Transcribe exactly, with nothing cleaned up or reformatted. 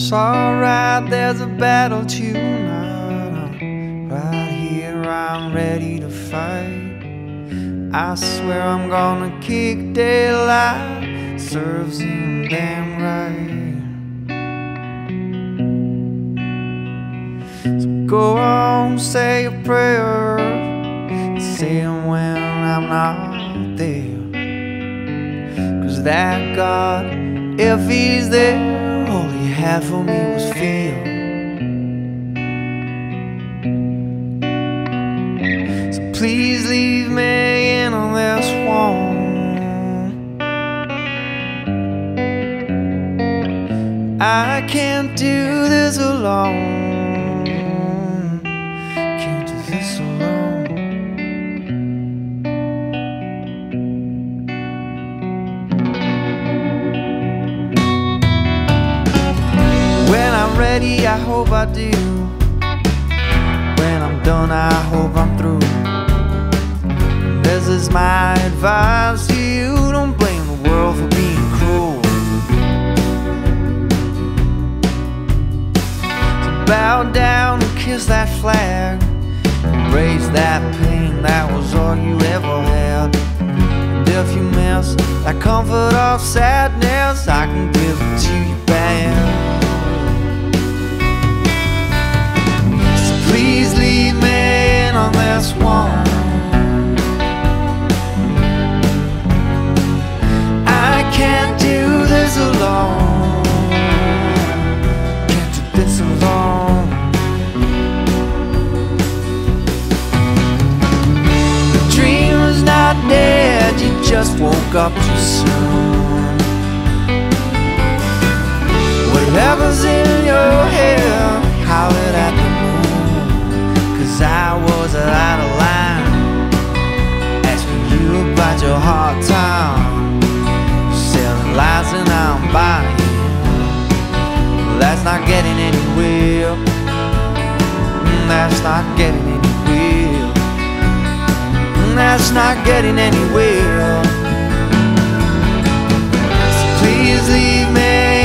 It's alright, there's a battle tonight. I'm right here, I'm ready to fight. I swear I'm gonna kick daylight. Serves him damn right. So go on, say a prayer. Say it when I'm not there. Cause that God, if he's there, all he had for me was fear. So please leave me in on this one. I can't do this alone. Can't do this alone. Ready, I hope I do. When I'm done, I hope I'm through. This is my advice to you. Don't blame the world for being cruel. So bow down and kiss that flag. Embrace that pain, that was all you ever had. And if you miss that comfort of sadness, I can give it to you back. Please leave me in on this one. I can't do this alone. Can't do this alone. The dream is not dead, you just woke up too soon. Whatever's in your head, howl it at the moon. I was out of line, asking you about your hard time, selling lies and I'm buying. Well, that's not getting anywhere. That's not getting anywhere. That's not getting anywhere. So please leave me.